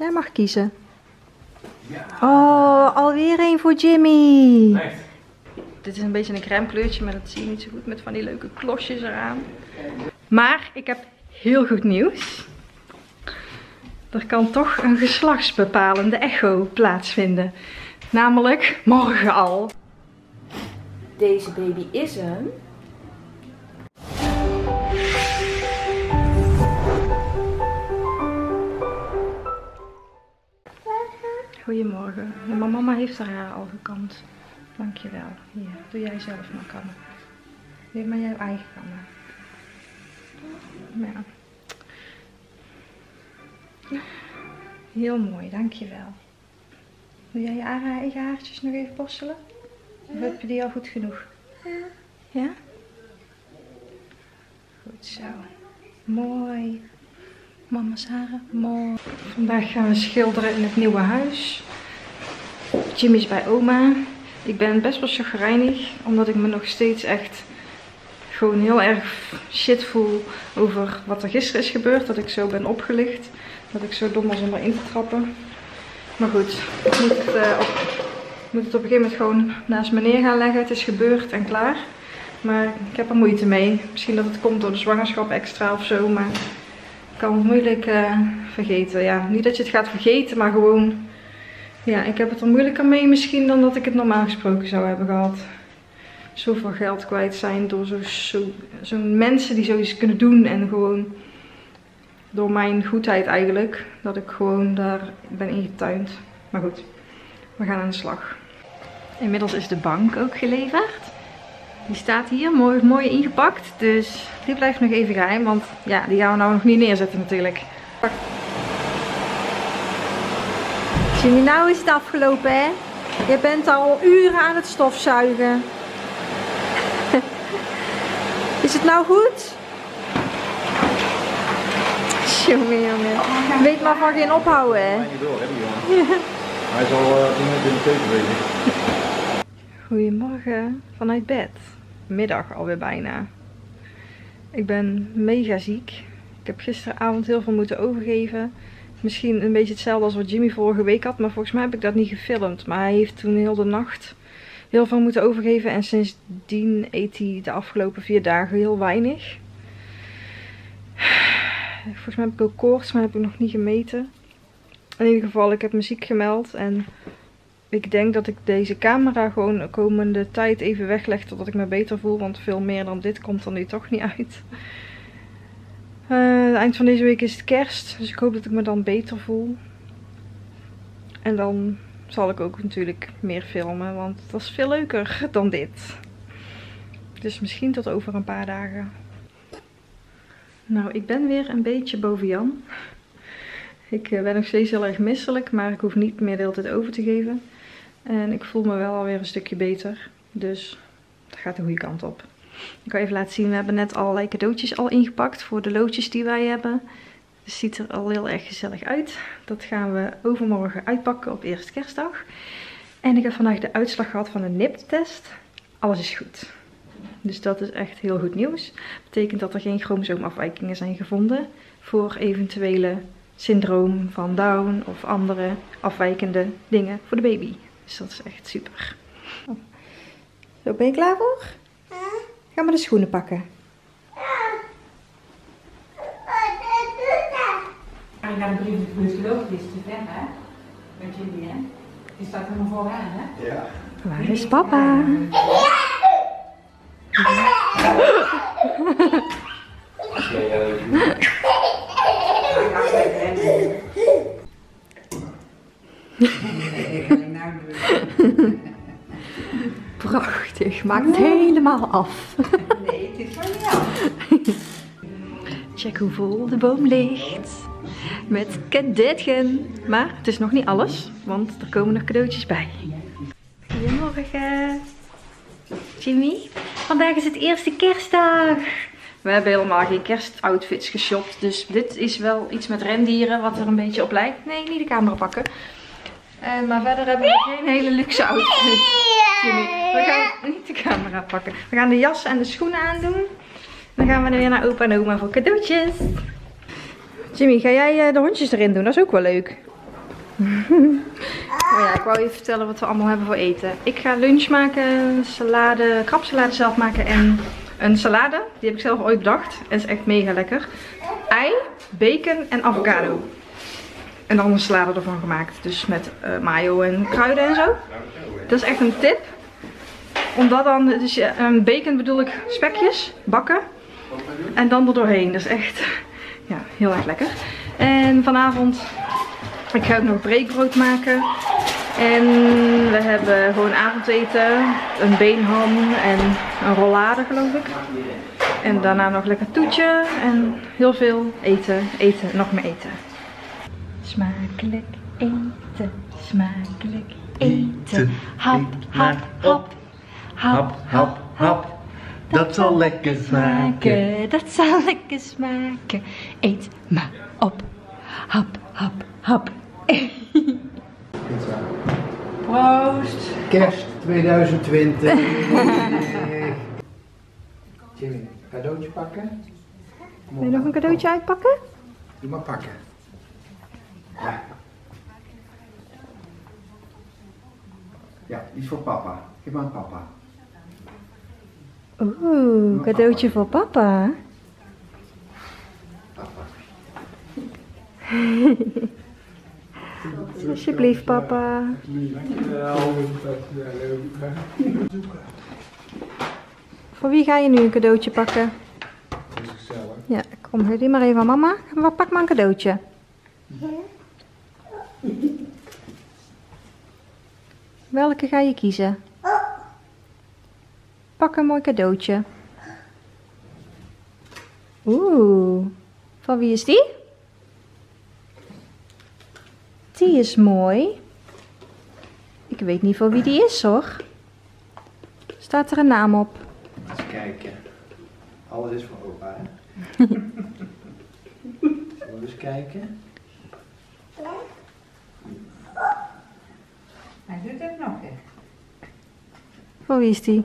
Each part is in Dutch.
Jij mag kiezen. Ja. Oh, alweer één voor Jimmi. Echt? Dit is een beetje een crème kleurtje, maar dat zie je niet zo goed met van die leuke klosjes eraan. Maar ik heb heel goed nieuws. Er kan toch een geslachtsbepalende echo plaatsvinden. Namelijk morgen al. Deze baby is hem. Goedemorgen. Mijn mama heeft haar haar al gekamd. Dankjewel. Hier, doe jij zelf maar kammen. Doe maar jouw eigen kammen. Ja. Heel mooi, dankjewel. Doe jij je eigen haartjes nog even borstelen? Of heb je die al goed genoeg? Ja. Ja? Goed zo. Mooi. Mama's haren, mooi. Vandaag gaan we schilderen in het nieuwe huis. Jimmi is bij oma. Ik ben best wel chagrijnig, omdat ik me nog steeds echt gewoon heel erg shit voel over wat er gisteren is gebeurd. Dat ik zo ben opgelicht. Dat ik zo dom was om erin te trappen. Maar goed, ik moet het op een gegeven moment gewoon naast me neer gaan leggen. Het is gebeurd en klaar. Maar ik heb er moeite mee. Misschien dat het komt door de zwangerschap extra of zo. Maar ik kan het moeilijk vergeten. Ja, niet dat je het gaat vergeten, maar gewoon... Ja, ik heb het er moeilijker mee misschien dan dat ik het normaal gesproken zou hebben gehad. Zoveel geld kwijt zijn door zo'n mensen die zoiets kunnen doen. En gewoon door mijn goedheid eigenlijk. Dat ik gewoon daar ben ingetuind. Maar goed, we gaan aan de slag. Inmiddels is de bank ook geleverd. Die staat hier, mooi, mooi ingepakt. Dus die blijft nog even geheim. Want ja, die gaan we nou nog niet neerzetten natuurlijk. Jimmi, nou is het afgelopen hè. Je bent al uren aan het stofzuigen. Is het nou goed? Jongen, jongen. Je weet maar van geen ophouden hè. Hij is al in de keuken bezig. Goedemorgen vanuit bed. Middag alweer bijna. Ik ben mega ziek. Ik heb gisteravond heel veel moeten overgeven. Misschien een beetje hetzelfde als wat Jimmi vorige week had. Maar volgens mij heb ik dat niet gefilmd. Maar hij heeft toen heel de nacht heel veel moeten overgeven. En sindsdien eet hij de afgelopen 4 dagen heel weinig. Volgens mij heb ik ook koorts, maar dat heb ik nog niet gemeten. In ieder geval, ik heb me ziek gemeld. En ik denk dat ik deze camera gewoon de komende tijd even wegleg totdat ik me beter voel. Want veel meer dan dit komt er nu toch niet uit. Eind van deze week is het kerst, dus ik hoop dat ik me dan beter voel. En dan zal ik ook natuurlijk meer filmen, want dat is veel leuker dan dit. Dus misschien tot over een paar dagen. Nou, ik ben weer een beetje boven Jan. Ik ben nog steeds heel erg misselijk, maar ik hoef niet meer de hele tijd over te geven. En ik voel me wel alweer een stukje beter, dus dat gaat de goede kant op. Ik kan even laten zien, we hebben net allerlei cadeautjes al ingepakt voor de loodjes die wij hebben. Dus ziet er al heel erg gezellig uit. Dat gaan we overmorgen uitpakken op eerste kerstdag. En ik heb vandaag de uitslag gehad van de NIPT-test. Alles is goed. Dus dat is echt heel goed nieuws. Dat betekent dat er geen chromosoomafwijkingen zijn gevonden voor eventuele syndroom van Down of andere afwijkende dingen voor de baby. Dus dat is echt super. Oh. Zo, ben je klaar voor? Ga maar de schoenen pakken. Ik ga de brievenbusloopje te ver, hè? Met jullie, hè? Die staat helemaal vooraan, hè? Ja. Waar is papa? Prachtig, maakt het helemaal af. Nee, het is van jou. Check hoe vol de boom ligt. Met cadeautjes. Maar het is nog niet alles, want er komen nog cadeautjes bij. Goedemorgen. Jimmi, vandaag is het eerste kerstdag. We hebben helemaal geen kerstoutfits geshopt. Dus dit is wel iets met rendieren wat er een beetje op lijkt. Nee, niet de camera pakken. Maar verder hebben we geen hele luxe outfit. Jimmi, we gaan niet de camera pakken. We gaan de jas en de schoenen aandoen. Dan gaan we weer naar opa en oma voor cadeautjes. Jimmi, ga jij de hondjes erin doen? Dat is ook wel leuk. Maar ja, ik wou even vertellen wat we allemaal hebben voor eten. Ik ga lunch maken, salade, krabsalade zelf maken en een salade. Die heb ik zelf ooit bedacht. En is echt mega lekker. Ei, bacon en avocado. En dan een salade ervan gemaakt. Dus met mayo en kruiden en zo. Dat is echt een tip. Omdat dan, dus bacon bedoel ik spekjes, bakken. En dan er doorheen. Dat is echt, ja, heel erg lekker. En vanavond, ik ga ook nog breekbrood maken. En we hebben gewoon avondeten. Een beenham en een rollade geloof ik. En daarna nog lekker toetje. En heel veel eten, eten, nog meer eten. Smakelijk eten, smakelijk eten. Hap, hap, hap. Hap, hap, hap. Dat zal lekker smaken. Dat zal lekker smaken. Eet maar op. Hap, hap, hap. Proost. Kerst 2020. Jimmi, cadeautje pakken. Wil je nog een cadeautje uitpakken? Doe maar pakken. Ja. Ja, iets voor papa. Geef maar aan papa. Oeh, cadeautje voor papa. Papa. Alsjeblieft, papa. Dankjewel. Voor wie ga je nu een cadeautje pakken? Voor zichzelf. Ja, kom, geef die maar even aan mama. Pak maar een cadeautje. Welke ga je kiezen? Pak een mooi cadeautje. Oeh, van wie is die? Die is mooi. Ik weet niet voor wie die is hoor. Staat er een naam op? Eens kijken. Alles is voor opa hè? Zullen we eens kijken? Hij doet het nog echt. Voor wie is die?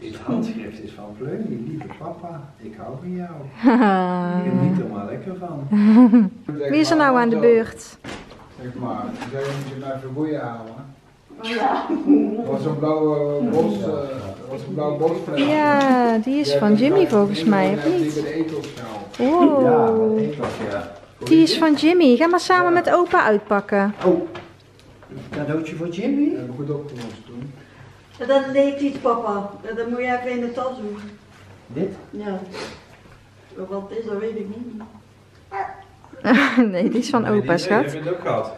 Het handschrift is van Vleunie, lieve papa, ik hou van jou. Ik geniet er maar lekker van. Wie is er nou aan de beurt? Zeg maar, zij moet je naar de boeien halen. Ja. Was een blauwe bos. Ja, die is van Jimmi volgens mij, of niet? Oh. Die is van Jimmi. Ga maar samen met opa uitpakken. Oh, een cadeautje voor Jimmi? We hebben goed opgelost toen. Dat leeft iets, papa. Dat moet jij even in de tas doen. Dit? Ja. Wat het is, dat weet ik niet. Nee, die is van opa, schat. Nee, dat ook gehad.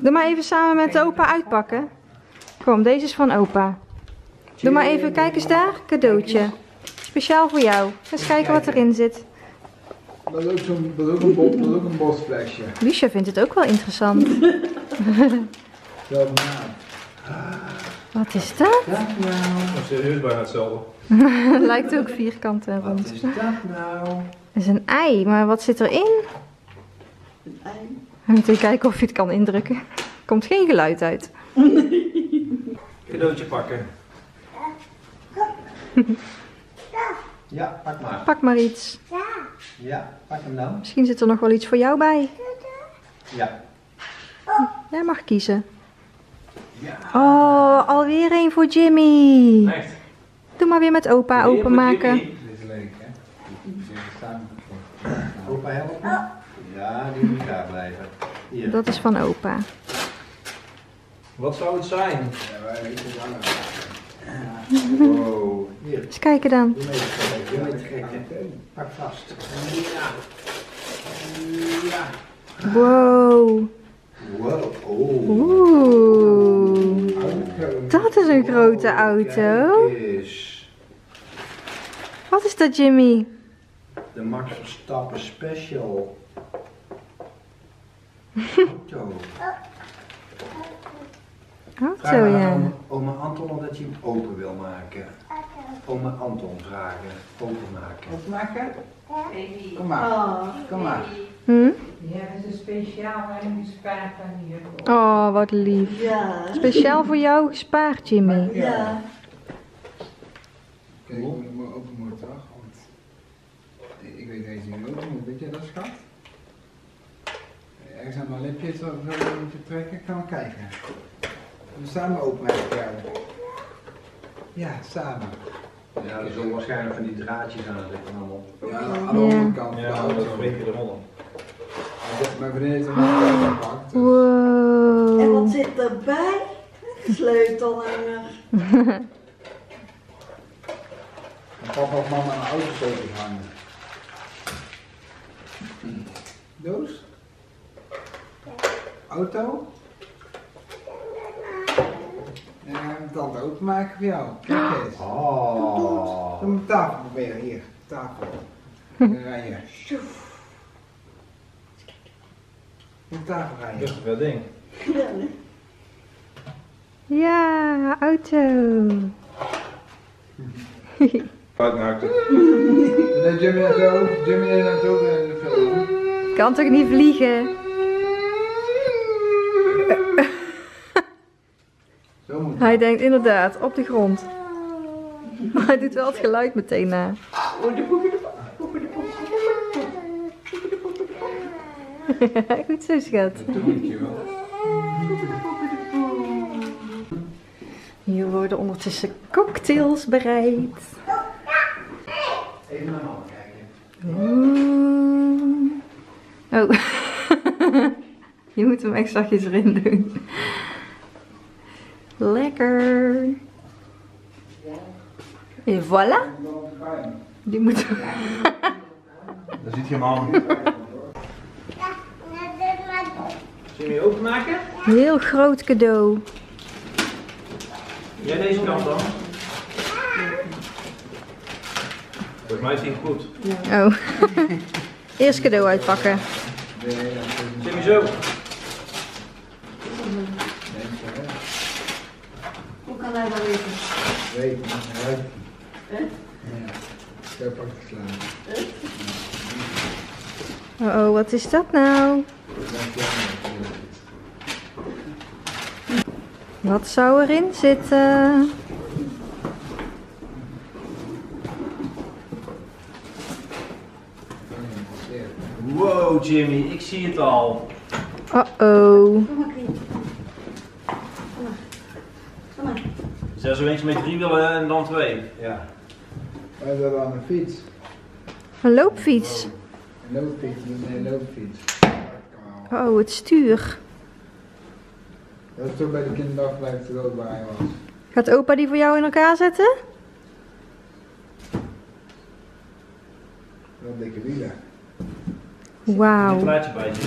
Doe maar even samen met opa uitpakken. Kom, deze is van opa. Doe maar even, kijk eens daar. Cadeautje. Speciaal voor jou. Eens kijken wat erin zit. Dat is ook een bosflesje. Lucia vindt het ook wel interessant. Wat is dat? Wat is dat nou? Serieus bijna hetzelfde. Lijkt ook vierkant en rond. Wat is dat nou? Dat is een ei, maar wat zit erin? Een ei. We moeten kijken of je het kan indrukken. Er komt geen geluid uit. Cadeautje pakken. Ja, pak maar. Pak maar iets. Ja, pak hem dan. Misschien zit er nog wel iets voor jou bij. Ja. Jij mag kiezen. Ja. Oh, alweer een voor Jimmi. Echt? Doe maar weer met opa openmaken. Dit is leuk, hè? Opa helpen? Oh. Ja, die moet daar blijven. Hier. Dat is van opa. Wat zou het zijn? Ja, wij weten het wel. Wow. Hier. Eens kijken dan. Doe mee te kijken. Pak vast. Ja. Wow. Wow. Oh. Oeh. Dat is een grote auto. Wat is dat, Jimmi? De Max Verstappen Special. Auto. Auto, ja. Oma Anton dat hij hem open wil maken. Oma Anton vragen. Openmaken. Openmaken? Kom maar. Kom maar. Hm? Ja, dat is een speciaal en gespaard aan hier. Oh, wat lief. Ja. Speciaal voor jou gespaard, Jimmi. Ja. Kijk, ik moet hem open moeten. kijken. We samen openmaken elkaar. Ja, samen. Ja, er zullen waarschijnlijk van die draadjes aan het liggen allemaal. Ja, aan de andere kant. Ja, dat breken de rollen. Mijn vriendin heeft hem aangepakt. Wow. En wat zit erbij? Een sleutelhanger. Papa of mama een autosleutel hangen. Doos? Auto? En dan gaan we het altijd openmaken voor jou. Kijk eens. Oh. Dan moet de tafel proberen. Hier, tafel. Dan ga je. Op tafel ga je. Dat is wel ding. Ja, hè? Ja, auto. Wat nou? Jimmi naar zo, Jimmi naar zo in de film. Kan toch niet vliegen? Zo moet hij denkt inderdaad, op de grond. Maar hij doet wel het geluid meteen na. Oh, de poepie, de poepie, de poepie. Goed zo, schat. Hier worden ondertussen cocktails bereid. Even naar mama kijken. Oh. Je moet hem echt zachtjes erin doen. Lekker. En voilà. Die moet... Daar zit je helemaal niet. Zul je hem openmaken? Heel groot cadeau. Jij deze kant dan? Volgens mij is die goed. Oh. Eerst cadeau uitpakken. Jimmi zo. Hoe kan hij dat weten? Weten, maar ruiken. Ja. Zo pak ik slaan. Oh oh, wat is dat nou? Wat zou erin zitten? Wow, Jimmi, ik zie het al. Uh-oh. Er zijn zo eentje met 3 wielen en dan 2. Ja. We hebben wel een fiets. Een loopfiets? Een loopfiets, een loopfiets. Oh, het stuur. Dat is toch bij de kinderdagverblijf er ook bij was. Gaat opa die voor jou in elkaar zetten? Wel dikke wielen. Wauw. Een plaatje bij je. Nou,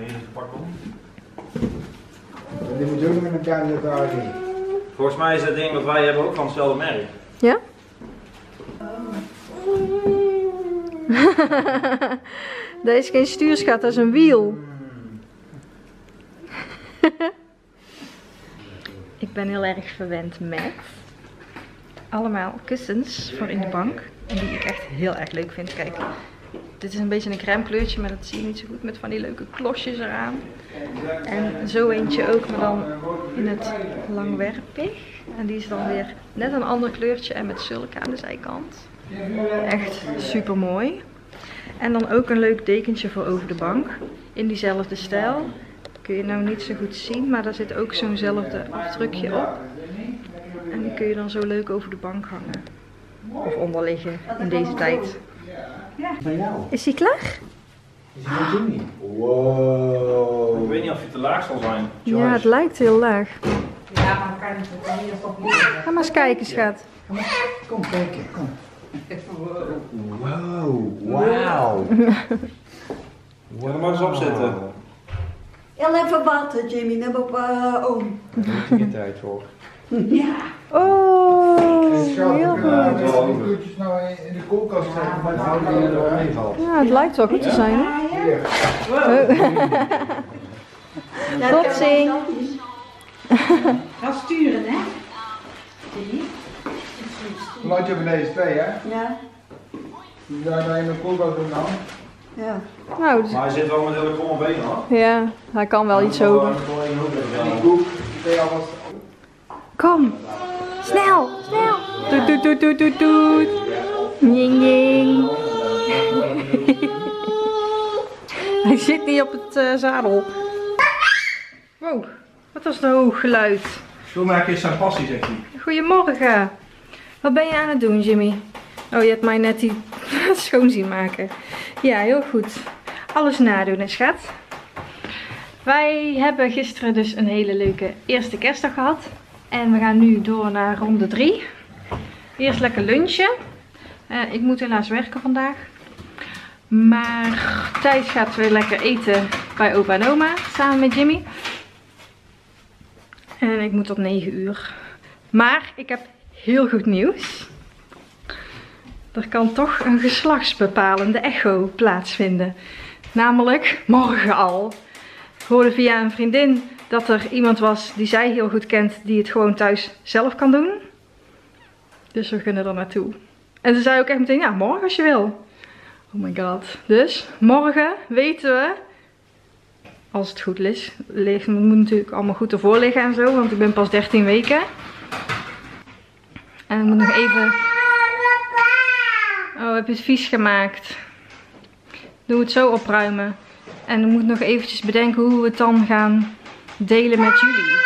hier is het pak om. En die moet je ook met elkaar zetten. Volgens mij is dat ding wat wij hebben ook van hetzelfde merk. Ja? Dat is geen stuurschat, dat is een wiel. Ik ben heel erg verwend met allemaal kussens voor in de bank. En die ik echt heel erg leuk vind. Kijk, dit is een beetje een crème kleurtje, maar dat zie je niet zo goed met van die leuke klosjes eraan. En zo eentje ook, maar dan in het langwerpig. En die is dan weer net een ander kleurtje en met zulke aan de zijkant. Echt super mooi. En dan ook een leuk dekentje voor over de bank. In diezelfde stijl. Kun je nou niet zo goed zien, maar daar zit ook zo'nzelfde afdrukje op. En die kun je dan zo leuk over de bank hangen. Of onder liggen in deze tijd. Is hij klaar? Is hij nog niet? Wow. Ik weet niet of hij te laag zal zijn. Ja, het lijkt heel laag. Ja, maar dan kan je het toch niet. Ga maar eens kijken, schat. Kom kijken, kom. Wow, wauw. Dan mag ze opzetten. Heel even water, Jimmi, dan heb ik oom. Daar heeft hij geen tijd voor. Ja. Oh, heel goed. Ik zal die koeltjes nou in de koelkast zetten, maar dan hou je er wel mee valt. Ja, het lijkt wel goed te zijn. Tot ziens. Ga sturen, hè? Een landje van deze 2, hè? Ja. Die daar in de koelkast doen dan. Ja. Nou, dus... Maar hij zit wel met hele kromme benen af. Ja, hij kan wel iets over. Kom, snel, snel. Doet, doet, doet, doet, doet, doet. Jing, jing. Hij zit niet op het zadel. Wow, wat was dat hoog geluid. Schoonmaak is zijn passie, zegt hij. Goedemorgen. Wat ben je aan het doen, Jimmi? Oh, je hebt mij net die schoon zien maken. Ja, heel goed. Alles nadoen, hè, schat. Wij hebben gisteren dus een hele leuke eerste kerstdag gehad. En we gaan nu door naar ronde 3. Eerst lekker lunchen. Ik moet helaas werken vandaag. Maar Tijs gaat weer lekker eten bij opa en oma. Samen met Jimmi. En ik moet tot 9 uur. Maar ik heb heel goed nieuws. Er kan toch een geslachtsbepalende echo plaatsvinden. Namelijk morgen al. Ik hoorde via een vriendin dat er iemand was die zij heel goed kent. Die het gewoon thuis zelf kan doen. Dus we kunnen er naartoe. En ze zei ook echt meteen, ja, morgen als je wil. Oh my god. Dus morgen weten we, als het goed is. Het moet natuurlijk allemaal goed ervoor liggen en zo. Want ik ben pas 13 weken. En ik moet nog even... Oh, heb je het vies gemaakt. Doe het zo opruimen. En ik moet nog eventjes bedenken hoe we het dan gaan delen met jullie.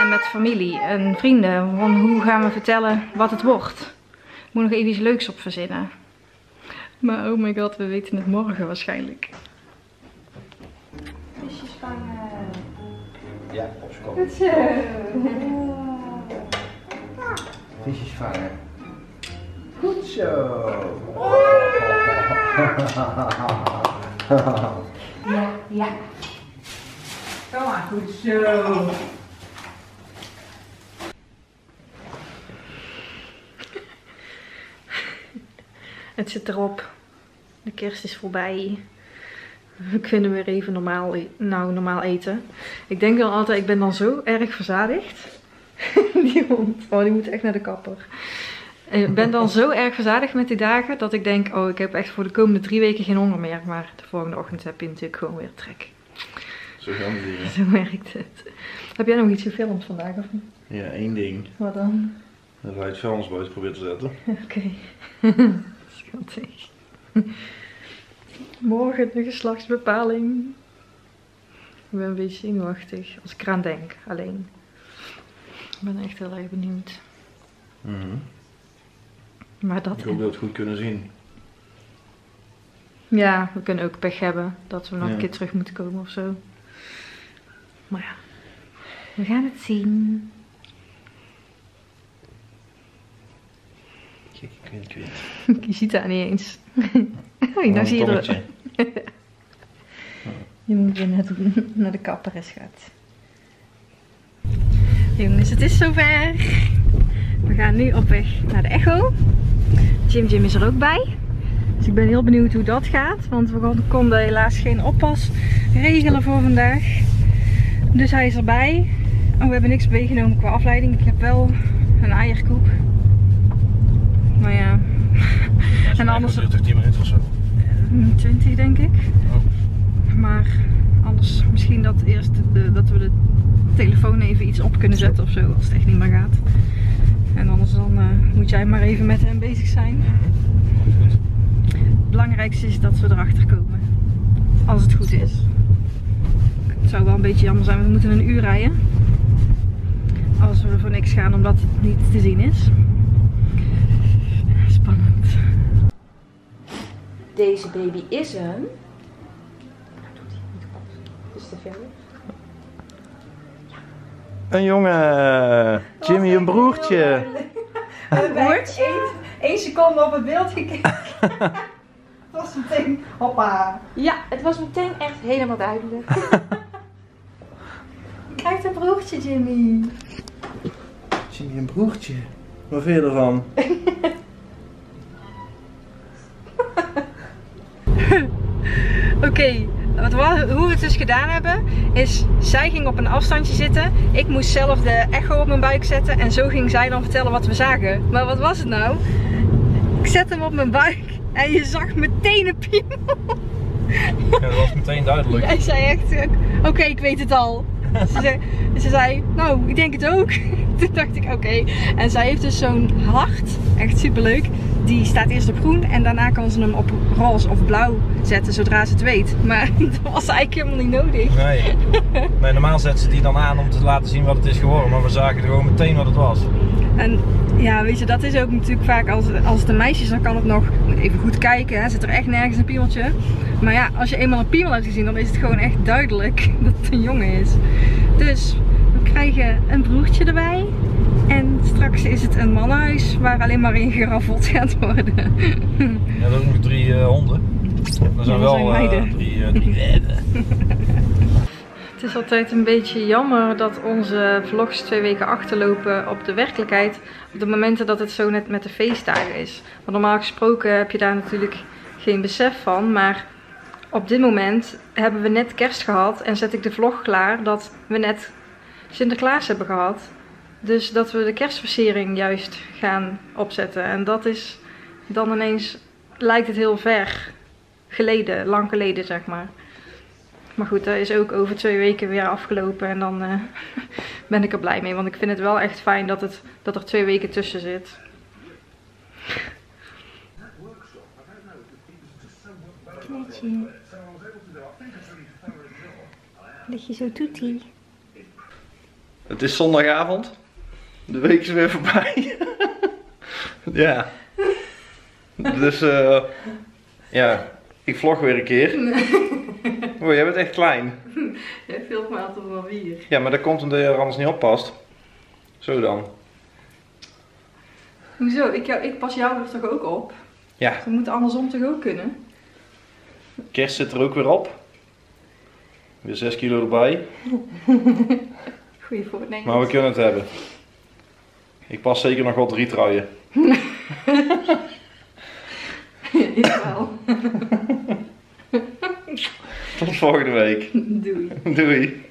En met familie en vrienden. Van hoe gaan we vertellen wat het wordt. Ik moet nog even iets leuks op verzinnen. Maar oh my god, we weten het morgen waarschijnlijk. Visjes vangen. Ja, opschoon. Goed zo. Visjes vangen. Goed zo. Ja, ja. Kom maar, goed zo. Het zit erop. De kerst is voorbij. We kunnen weer even normaal eten. Ik denk dan altijd, ik ben dan zo erg verzadigd. Die hond, oh die moet echt naar de kapper. Ik ben dan zo erg verzadigd met die dagen dat ik denk, oh ik heb echt voor de komende 3 weken geen honger meer. Maar de volgende ochtend heb je natuurlijk gewoon weer trek. Zo gaan we dingen. Zo werkt het. Heb jij nog iets gefilmd vandaag of niet? Ja, 1 ding. Wat dan? Dat wij het vuilnisbuiten proberen te zetten. Oké. Okay. Schattig. Morgen de geslachtsbepaling. Ik ben een beetje zenuwachtig als ik eraan denk, alleen. Ik ben echt heel erg benieuwd. Maar dat ik hoop dat we het goed kunnen zien. Ja, we kunnen ook pech hebben dat we nog een keer terug moeten komen of zo. Maar ja, we gaan het zien. Kijk, ik weet. Je ziet daar niet eens. Oei, nou zie je er. Je moet weer naar de kapper eens gaan. Jongens, het is zover. We gaan nu op weg naar de echo. Jim is er ook bij. Dus ik ben heel benieuwd hoe dat gaat. Want we konden helaas geen oppas regelen voor vandaag. Dus hij is erbij. Oh, we hebben niks meegenomen qua afleiding. Ik heb wel een eierkoek. Maar ja. En anders... 10 minuten of zo? 20 denk ik. Oh. Maar anders misschien dat eerst dat we de telefoon even iets op kunnen zetten ofzo. Als het echt niet meer gaat. En anders dan moet jij maar even met hem bezig zijn. Het belangrijkste is dat we erachter komen. Als het goed is. Het zou wel een beetje jammer zijn, we moeten 1 uur rijden. Als we voor niks gaan omdat het niet te zien is. Spannend. Deze baby is een... Is de film? Een jongen, Jimmi een broertje. Een broertje? 1 seconde op het beeld gekeken. Het was meteen, hoppa. Ja, het was meteen echt helemaal duidelijk. Kijk een broertje, Jimmi. Jimmi een broertje. Wat vind je ervan? Oké. Hoe we het dus gedaan hebben, is zij ging op een afstandje zitten. Ik moest zelf de echo op mijn buik zetten en zo ging zij dan vertellen wat we zagen. Maar wat was het nou? Ik zette hem op mijn buik en je zag meteen een piemel. Ja, dat was meteen duidelijk. Hij zei echt, oké, ik weet het al. Ze zei, nou, ik denk het ook. Toen dacht ik, oké. En zij heeft dus zo'n hart, echt superleuk, die staat eerst op groen en daarna kan ze hem op roze of blauw zetten zodra ze het weet. Maar dat was eigenlijk helemaal niet nodig. Nee, normaal zetten ze die dan aan om te laten zien wat het is geworden, maar we zagen er gewoon meteen wat het was. En ja, weet je, dat is ook natuurlijk vaak als de meisjes, dan kan het nog even goed kijken, hè, zit er echt nergens een piemeltje. Maar ja, als je eenmaal een piemel hebt gezien, dan is het gewoon echt duidelijk dat het een jongen is. Dus we krijgen een broertje erbij. En straks is het een mannenhuis waar alleen maar in geraffeld gaat worden. Ja, dat zijn nog drie honden. Dat zijn drie meiden. Het is altijd een beetje jammer dat onze vlogs 2 weken achterlopen op de werkelijkheid. Op de momenten dat het zo net met de feestdagen is. Want normaal gesproken heb je daar natuurlijk geen besef van. Maar op dit moment hebben we net kerst gehad. En zet ik de vlog klaar dat we net Sinterklaas hebben gehad. Dus dat we de kerstversiering juist gaan opzetten. En dat is dan ineens, lijkt het heel ver geleden, lang geleden zeg maar. Maar goed, dat is ook over 2 weken weer afgelopen en dan ben ik er blij mee. Want ik vind het wel echt fijn dat er 2 weken tussen zit. Kneetje. Dat je zo doet hij. Het is zondagavond. De week is weer voorbij. Ja. Dus ja, ik vlog weer een keer. Oh, jij bent echt klein. Jij filmt me altijd wel weer. Ja, maar dat komt omdat je er anders niet oppast. Zo dan. Hoezo? Ik pas jou er toch ook op? Ja. Dus we moeten andersom toch ook kunnen? Kerst zit er ook weer op. Weer 6 kilo erbij. Goeie voornemens. Maar we kunnen het hebben. Ik pas zeker nog wel 3 truien. Ik wel. Tot volgende week. Doei. Doei.